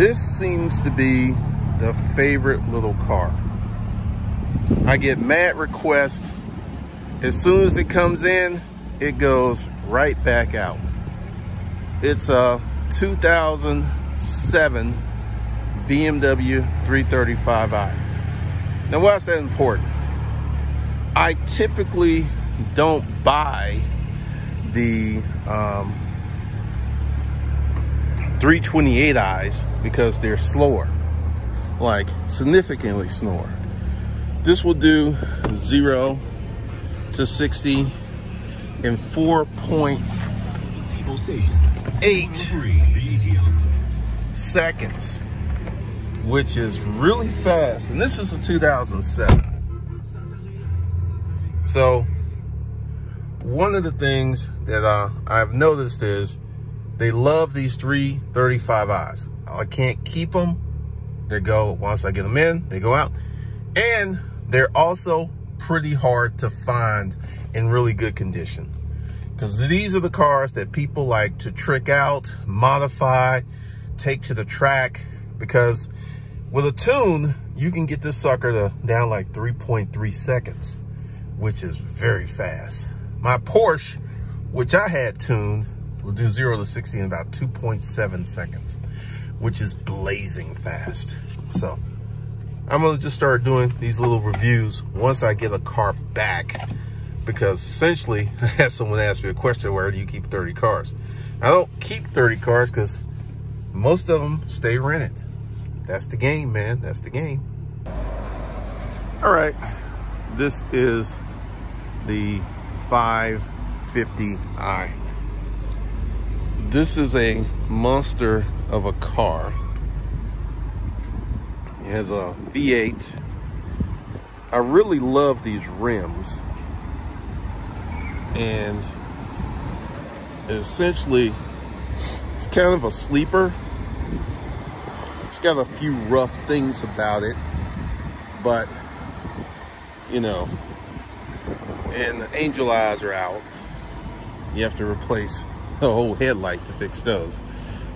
This seems to be the favorite little car. I get mad requests. As soon as it comes in, it goes right back out. It's a 2007 BMW 335i. Now, why is that important? I typically don't buy the 328i's because they're slower, like significantly slower. This will do 0 to 60 in 4.8 seconds, which is really fast. And this is a 2007. So one of the things that I've noticed is they love these 335i's. I can't keep them. They go, once I get them in, they go out. And they're also pretty hard to find in really good condition, because these are the cars that people like to trick out, modify, take to the track, because with a tune, you can get this sucker to down like 3.3 seconds, which is very fast. My Porsche, which I had tuned, will do 0 to 60 in about 2.7 seconds, which is blazing fast. So I'm gonna just start doing these little reviews once I get a car back, because essentially I had someone ask me a question, where do you keep 30 cars? I don't keep 30 cars because most of them stay rented. That's the game, man, that's the game. All right, this is the 550i. This is a monster of a car. It has a V8. I really love these rims. And essentially, it's kind of a sleeper. It's got a few rough things about it, but you know, and the angel eyes are out. You have to replace the whole headlight to fix those.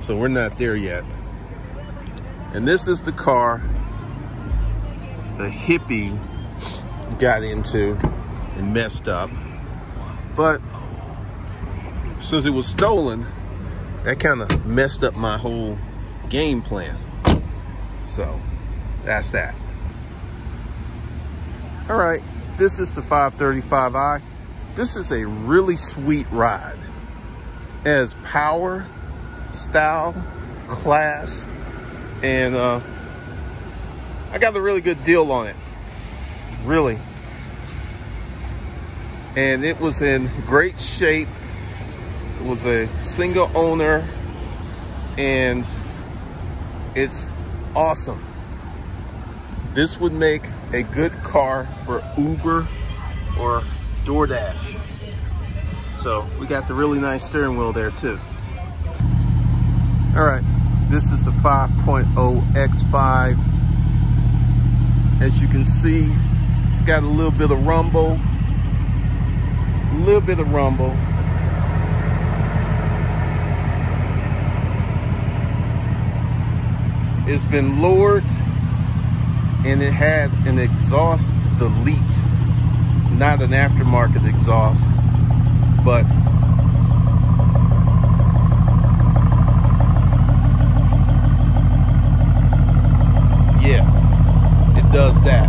So we're not there yet. And this is the car the hippie got into and messed up. But since it was stolen, that kind of messed up my whole game plan. So that's that. All right, this is the 535i. This is a really sweet ride. It has power, style, class, and I got a really good deal on it, really. And it was in great shape. It was a single owner, and it's awesome. This would make a good car for Uber or DoorDash. So we got the really nice steering wheel there too. All right, this is the 5.0 X5. As you can see, it's got a little bit of rumble, It's been lowered, and it had an exhaust delete, not an aftermarket exhaust, but yeah, it does that.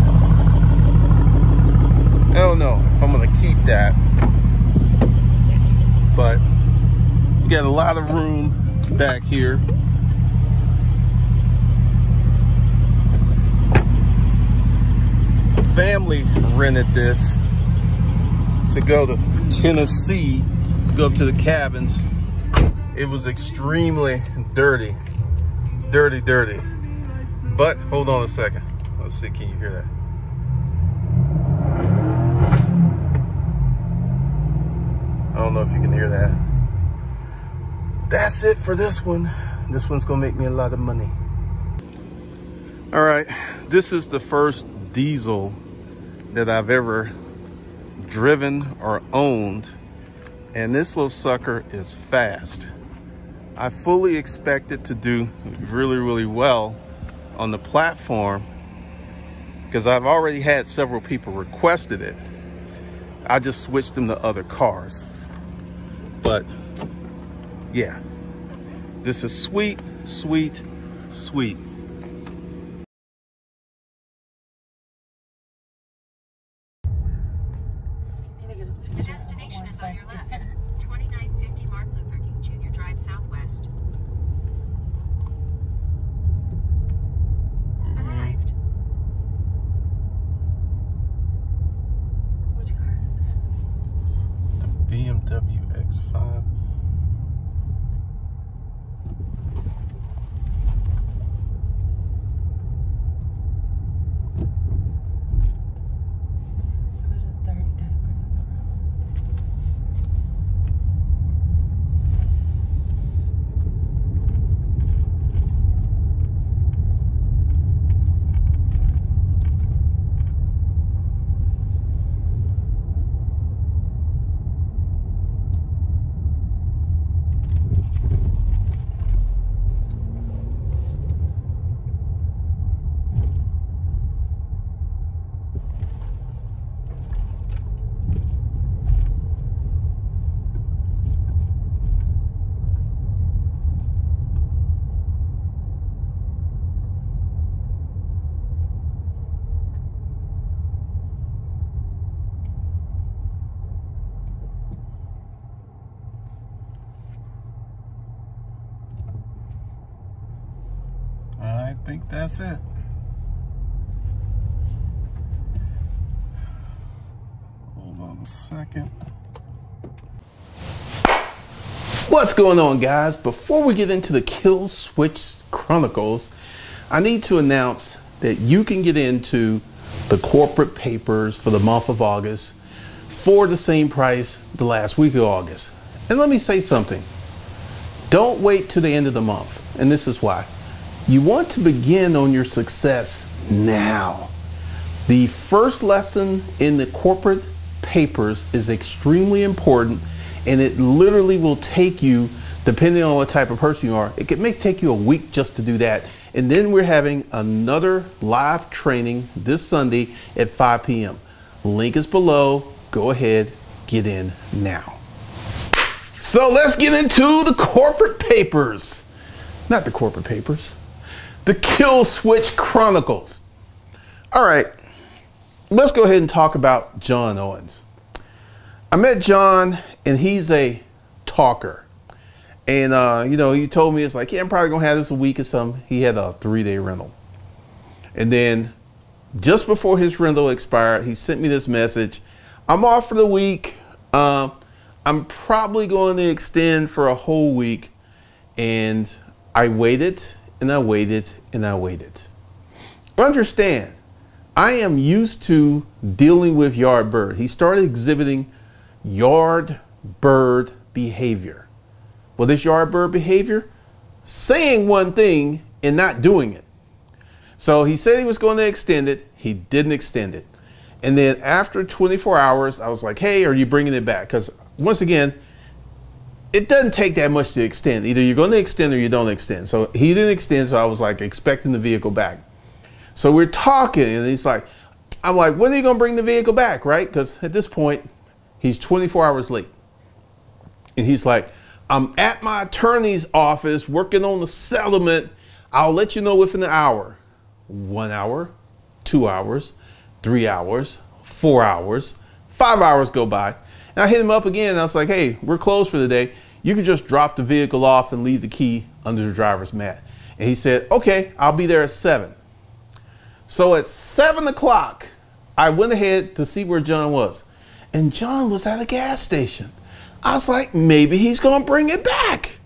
I don't know if I'm gonna keep that, but you got a lot of room back here. Family rented this to go to Tennessee, go up to the cabins. It was extremely dirty, dirty. But hold on a second. Let's see, can you hear that? I don't know if you can hear that. That's it for this one. This one's gonna make me a lot of money. All right, this is the first diesel that I've ever driven or owned, and this little sucker is fast. I fully expected to do really, really well on the platform because I've already had several people requested it. I just switched them to other cars. But yeah, this is sweet, sweet, sweet. The destination is on your left. 2950 Martin Luther King Jr. Drive Southwest. Arrived. Which car is it? The BMW X5. I think that's it. Hold on a second. What's going on, guys? Before we get into the Killswitch Chronicles, I need to announce that you can get into the corporate papers for the month of August for the same price the last week of August. And let me say something. Don't wait till the end of the month. And this is why. You want to begin on your success now. The first lesson in the corporate papers is extremely important, and it literally will take you, depending on what type of person you are, it can take you a week just to do that. And then we're having another live training this Sunday at 5 p.m. Link is below. Go ahead, get in now. So let's get into the corporate papers. Not the corporate papers. The Killswitch Chronicles. All right, let's go ahead and talk about John Owens. I met John, and he's a talker. And, you know, he told me, it's like, yeah, I'm probably going to have this a week or something. He had a 3-day rental. And then just before his rental expired, he sent me this message. I'm off for the week. I'm probably going to extend for a whole week. And I waited. And I waited and I waited. Understand, I am used to dealing with yard bird. He started exhibiting yard bird behavior. Well, this yard bird behavior, saying one thing and not doing it. So he said he was going to extend it. He didn't extend it. And then after 24 hours, I was like, hey, are you bringing it back? Because once again, it doesn't take that much to extend. Either you're going to extend or you don't extend. So he didn't extend, so I was like expecting the vehicle back. So we're talking, and he's like, I'm like, when are you going to bring the vehicle back, right? Because at this point, he's 24 hours late. And he's like, I'm at my attorney's office working on the settlement. I'll let you know within an hour. 1 hour, 2 hours, 3 hours, 4 hours, 5 hours go by. And I hit him up again, and I was like, hey, we're closed for the day. You can just drop the vehicle off and leave the key under the driver's mat. And he said, okay, I'll be there at 7. So at 7 o'clock, I went ahead to see where John was. And John was at a gas station. I was like, maybe he's going to bring it back.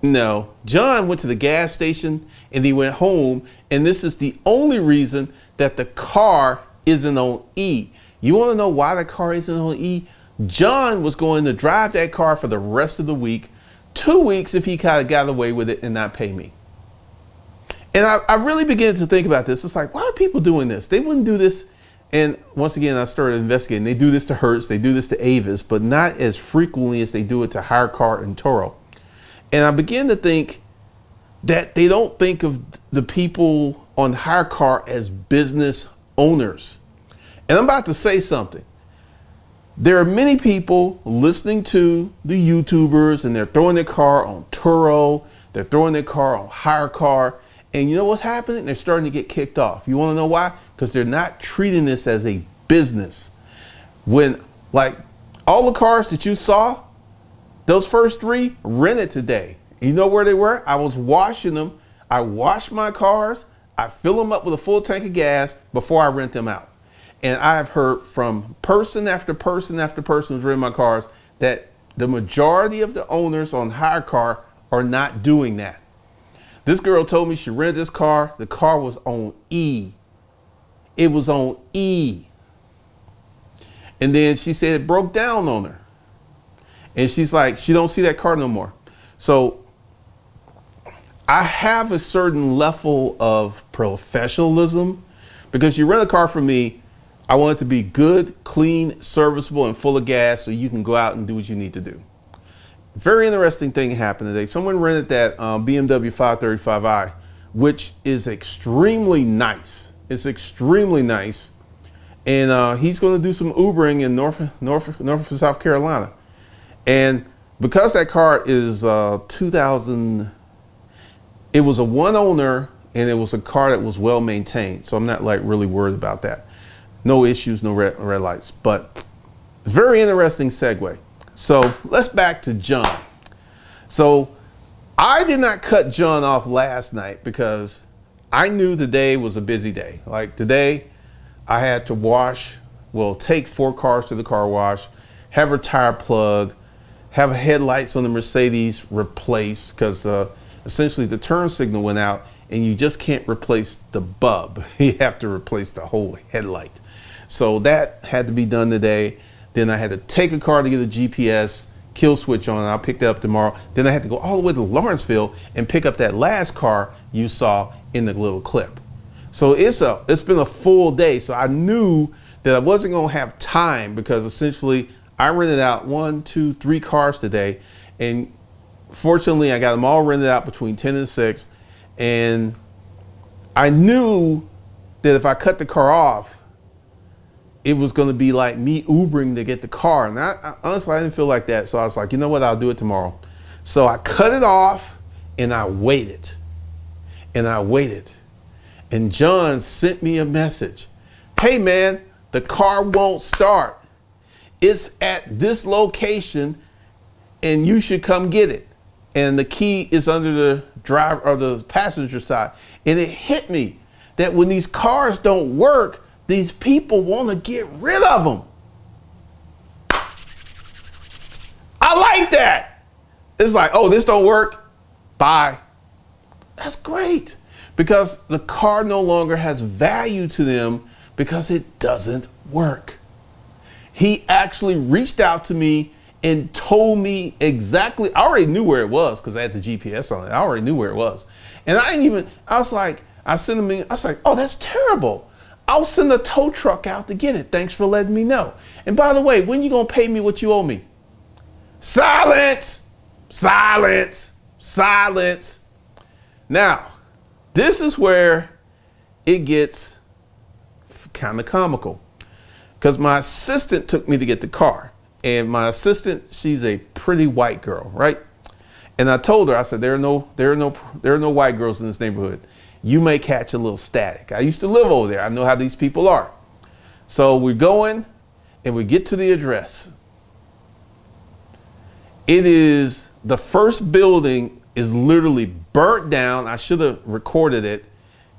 No, John went to the gas station and he went home. And this is the only reason that the car isn't on E. You want to know why the car isn't on E? John was going to drive that car for the rest of the week, 2 weeks if he kind of got away with it and not pay me. And I really began to think about this. It's like, why are people doing this? They wouldn't do this. And once again, I started investigating. They do this to Hertz. They do this to Avis, but not as frequently as they do it to Hire Car and Turo. And I began to think that they don't think of the people on Hire Car as business owners. And I'm about to say something. There are many people listening to the YouTubers, and they're throwing their car on Turo, they're throwing their car on Hire Car, and you know what's happening? They're starting to get kicked off. You want to know why? Because they're not treating this as a business. When, like, all the cars that you saw, those first three rented today. You know where they were? I was washing them. I wash my cars. I fill them up with a full tank of gas before I rent them out. And I've heard from person after person after person who's renting my cars that the majority of the owners on Hire Car are not doing that. This girl told me she rented this car. The car was on E. It was on E. And then she said it broke down on her. And she's like, she don't see that car no more. So I have a certain level of professionalism, because you rent a car from me, I want it to be good, clean, serviceable, and full of gas so you can go out and do what you need to do. Very interesting thing happened today. Someone rented that BMW 535i, which is extremely nice. It's extremely nice. And he's going to do some Ubering in Norfolk, South Carolina. And because that car is 2000, it was a one owner, and it was a car that was well maintained. So I'm not like really worried about that. No issues, no red lights. But very interesting segue. So let's back to John. So I did not cut John off last night because I knew today was a busy day. Like today, I had to wash, well, take four cars to the car wash, have a tire plug, have headlights on the Mercedes replaced because essentially the turn signal went out and you just can't replace the bulb. You have to replace the whole headlight. So that had to be done today. Then I had to take a car to get a GPS kill switch on, and I'll pick that up tomorrow. Then I had to go all the way to Lawrenceville and pick up that last car you saw in the little clip. So it's been a full day. So I knew that I wasn't going to have time because essentially I rented out 1, 2, 3 cars today. And fortunately, I got them all rented out between 10 and 6. And I knew that if I cut the car off, it was going to be like me Ubering to get the car. And honestly, I didn't feel like that. So I was like, you know what? I'll do it tomorrow. So I cut it off and I waited. And I waited. And John sent me a message. Hey man, the car won't start. It's at this location and you should come get it. And the key is under the driver or the passenger side. And it hit me that when these cars don't work, these people want to get rid of them. I like that. It's like, oh, this don't work. Bye. That's great. Because the car no longer has value to them because it doesn't work. He actually reached out to me and told me exactly, I already knew where it was because I had the GPS on it. I already knew where it was. And I didn't even, I was like, I sent him, I was like, oh, that's terrible. I'll send a tow truck out to get it. Thanks for letting me know. And by the way, when you gonna pay me what you owe me? Silence, silence, silence. Now, this is where it gets kind of comical because my assistant took me to get the car, and my assistant, she's a pretty white girl, right? And I told her, I said, there are no white girls in this neighborhood. You may catch a little static. I used to live over there. I know how these people are. So we're going and we get to the address. It is the first building is literally burnt down. I should have recorded it,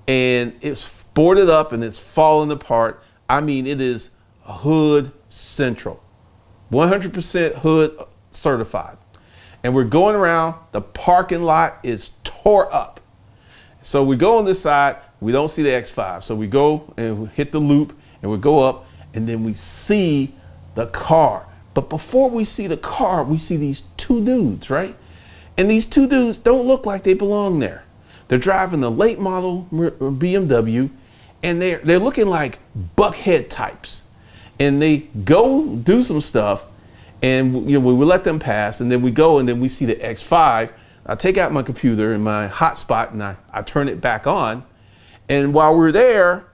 and it's boarded up and it's falling apart. I mean, it is hood central, 100% hood certified. And we're going around, the parking lot is tore up. So we go on this side, we don't see the X5. So we go and we hit the loop and we go up and then we see the car. But before we see the car, we see these two dudes, right? And these two dudes don't look like they belong there. They're driving the late model BMW, and they're looking like Buckhead types. And they go do some stuff, and you know, we let them pass, and then we go, and then we see the X5. I take out my computer and my hotspot and I turn it back on. And while we're there,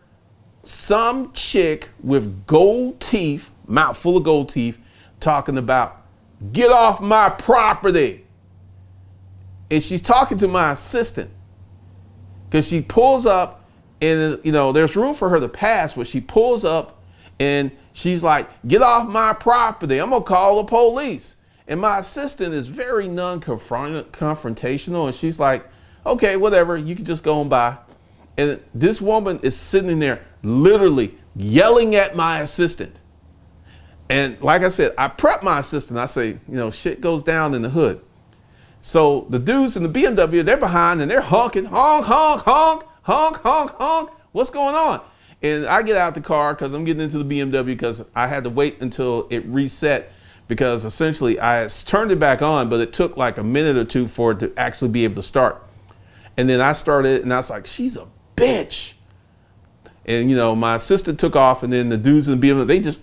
some chick with gold teeth, mouth full of gold teeth, talking about, "Get off my property." And she's talking to my assistant because she pulls up and, you know, there's room for her to pass, but she pulls up and she's like, "Get off my property. I'm going to call the police." And my assistant is very non-confrontational. And she's like, "Okay, whatever. You can just go on by." And this woman is sitting there literally yelling at my assistant. And like I said, I prep my assistant. I say, you know, shit goes down in the hood. So the dudes in the BMW, they're behind and they're honking, honk, honk, honk, honk, honk, honk. What's going on? And I get out the car because I'm getting into the BMW because I had to wait until it reset because essentially I turned it back on, but it took like a minute or two for it to actually be able to start. And then I started and I was like, she's a bitch. And, you know, my assistant took off and then the dudes in the BMW, they just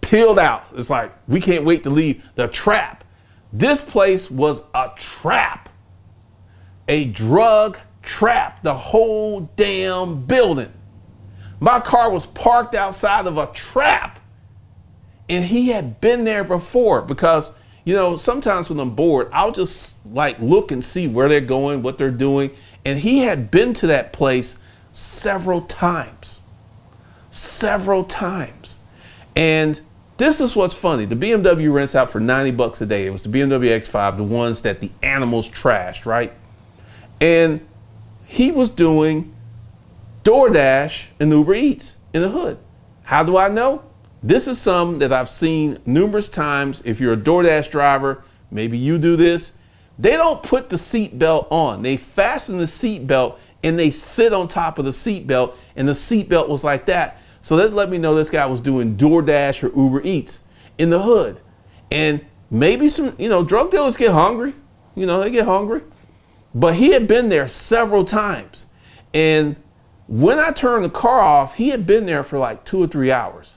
peeled out. It's like, we can't wait to leave the trap. This place was a trap, a drug trap, the whole damn building. My car was parked outside of a trap. And he had been there before because, you know, sometimes when I'm bored, I'll just like look and see where they're going, what they're doing. And he had been to that place several times. And this is what's funny. The BMW rents out for 90 bucks a day. It was the BMW X5, the ones that the animals trashed, right? And he was doing DoorDash and Uber Eats in the hood. How do I know? This is some that I've seen numerous times. If you're a DoorDash driver, maybe you do this. They don't put the seatbelt on. They fasten the seatbelt and they sit on top of the seatbelt, and the seatbelt was like that. So that let me know this guy was doing DoorDash or Uber Eats in the hood. And maybe some, you know, drug dealers get hungry. You know, they get hungry. But he had been there several times. And when I turned the car off, he had been there for like 2 or 3 hours.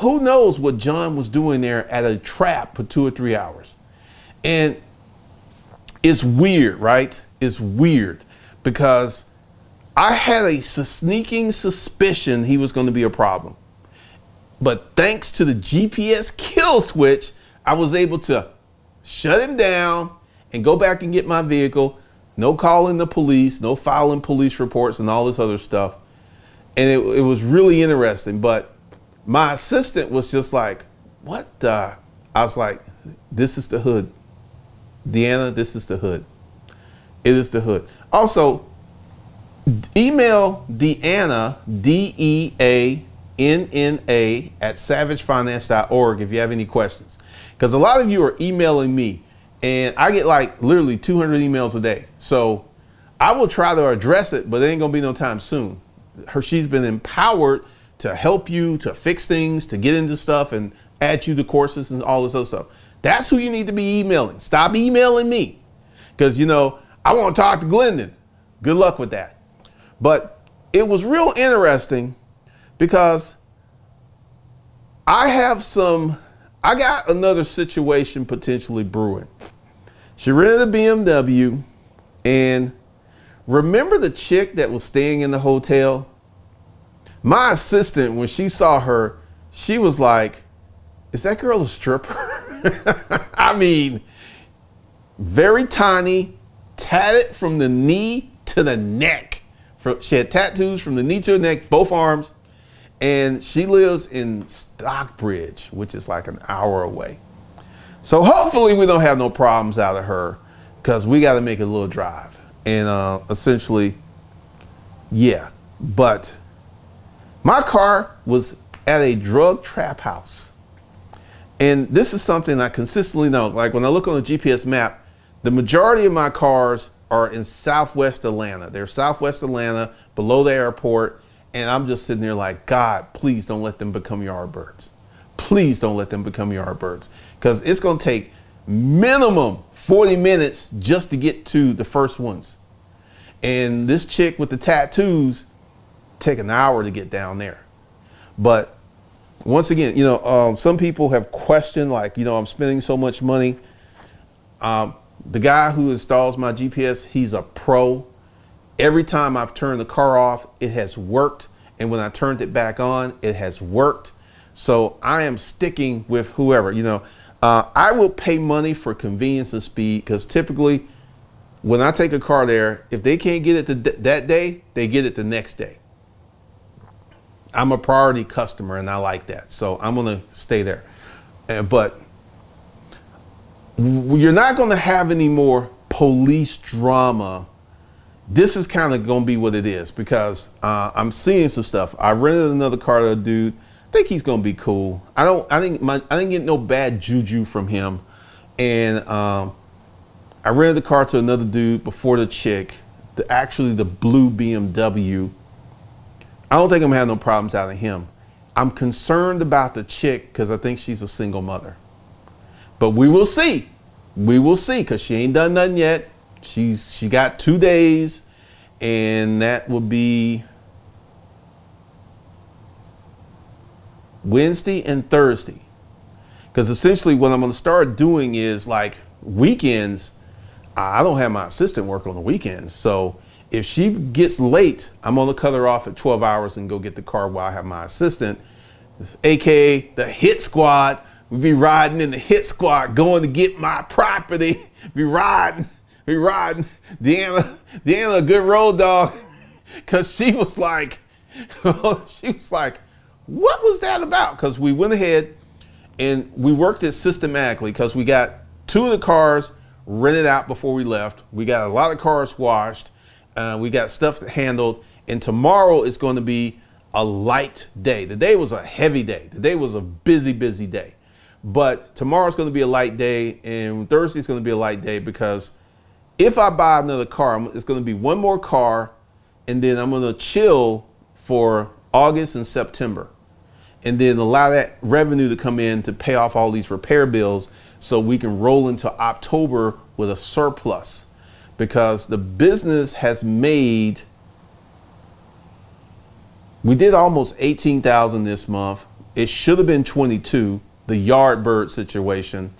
Who knows what John was doing there at a trap for 2 or 3 hours. And it's weird, right? It's weird because I had a sneaking suspicion he was going to be a problem. But thanks to the GPS kill switch, I was able to shut him down and go back and get my vehicle. No calling the police, no filing police reports and all this other stuff. And it was really interesting. But my assistant was just like, what the? I was like, this is the hood. Deanna, this is the hood. It is the hood. Also, email Deanna, DEANNA @savagefinance.org if you have any questions. Because a lot of you are emailing me and I get like literally 200 emails a day. So I will try to address it, but it ain't gonna be no time soon. She's been empowered to help you, to fix things, to get into stuff and add you to courses and all this other stuff. That's who you need to be emailing. Stop emailing me because, you know, I want to talk to Glendon. Good luck with that. But it was real interesting because I got another situation potentially brewing. She rented a BMW, and remember the chick that was staying in the hotel? My assistant, when she saw her, she was like, is that girl a stripper? I mean, very tiny, tatted from the knee to the neck. She had tattoos from the knee to the neck, both arms. And she lives in Stockbridge, which is like an hour away. So hopefully we don't have no problems out of her because we got to make a little drive. And essentially, yeah, but my car was at a drug trap house. And this is something I consistently know. Like when I look on the GPS map, the majority of my cars are in Southwest Atlanta. They're Southwest Atlanta, below the airport. And I'm just sitting there like, God, please don't let them become yardbirds. Please don't let them become yardbirds. Because it's going to take minimum 40 minutes just to get to the first ones. And this chick with the tattoos, take an hour to get down there. But once again, you know, some people have questioned, like, you know, I'm spending so much money. The guy who installs my GPS, he's a pro. Every time I've turned the car off, it has worked. And when I turned it back on, it has worked. So I am sticking with whoever, you know. I will pay money for convenience and speed, because typically when I take a car there, if they can't get it that day, they get it the next day. I'm a priority customer and I like that. So I'm going to stay there. But you're not going to have any more police drama. This is kind of going to be what it is, because I'm seeing some stuff. I rented another car to a dude. I think he's going to be cool. I didn't get no bad juju from him. And I rented the car to another dude before the chick, actually the blue BMW. I don't think I'm having no problems out of him. I'm concerned about the chick because I think she's a single mother. But we will see. We will see, because she ain't done nothing yet. She got 2 days, and that will be Wednesday and Thursday. Because essentially what I'm going to start doing is, like, weekends, I don't have my assistant work on the weekends. So if she gets late, I'm going to cut her off at 12 hours and go get the car while I have my assistant, aka the hit squad. We be riding in the hit squad, going to get my property. Be riding. Deanna, a good road dog, because she was like, what was that about? Because we went ahead and we worked it systematically, because we got 2 of the cars rented out before we left. We got a lot of cars washed. We got stuff handled. And tomorrow is going to be a light day. Today was a heavy day. Today was a busy, busy day. But tomorrow's going to be a light day, and Thursday's going to be a light day, because if I buy another car, it's going to be 1 more car, and then I'm going to chill for August and September, and then allow that revenue to come in to pay off all these repair bills so we can roll into October with a surplus, because the business has made, we did almost 18,000 this month. It should have been 22, the Yardbird situation.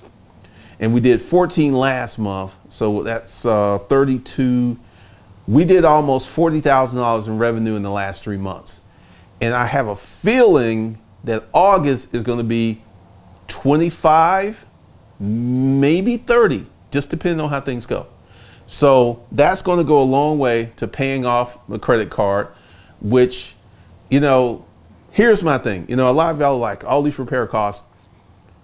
And we did 14 last month, so that's 32. We did almost $40,000 in revenue in the last 3 months. And I have a feeling that August is going to be 25, maybe 30, just depending on how things go. So that's going to go a long way to paying off the credit card, which, you know, here's my thing. You know, a lot of y'all like all these repair costs.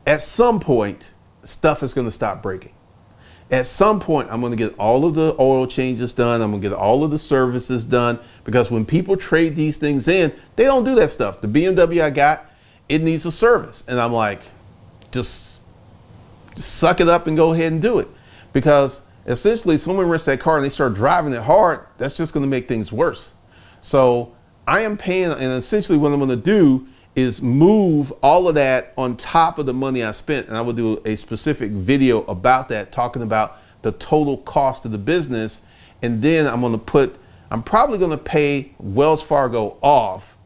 At some point, stuff is going to stop breaking. At some point, I'm going to get all of the oil changes done. I'm going to get all of the services done, because when people trade these things in, they don't do that stuff. The BMW I got, it needs a service. And I'm like, just suck it up and go ahead and do it. Because essentially, if someone rents that car and they start driving it hard, that's just going to make things worse. So I am paying, and essentially what I'm going to do is move all of that on top of the money I spent. And I will do a specific video about that, talking about the total cost of the business. And then I'm probably going to pay Wells Fargo off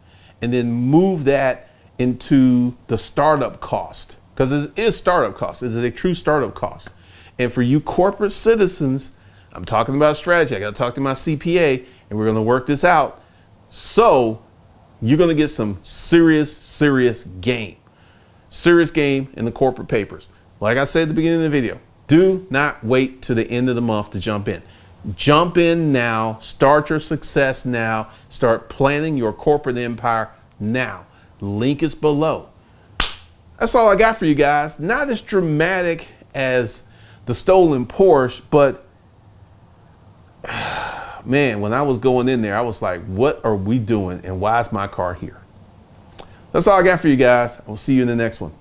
and then move that into the startup cost, because it is startup cost. It is a true startup cost. And for you corporate citizens, I'm talking about strategy. I got to talk to my CPA, and we're going to work this out. So you're going to get some serious, serious game. Serious game in the corporate papers. Like I said at the beginning of the video, do not wait to the end of the month to jump in. Jump in now. Start your success now. Start planning your corporate empire now. Link is below. That's all I got for you guys. Not as dramatic as the stolen Porsche, but man, when I was going in there, I was like, what are we doing? And why is my car here? That's all I got for you guys. I will see you in the next one.